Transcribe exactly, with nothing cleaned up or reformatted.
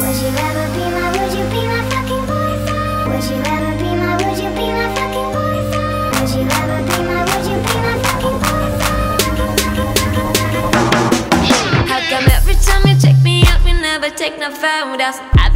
Would you ever be my, would you be my fucking boyfriend? Would you ever be my, would you be my fucking boyfriend? Would you ever be my, would you be my fucking boyfriend? How come every time you check me out, you never take no photos?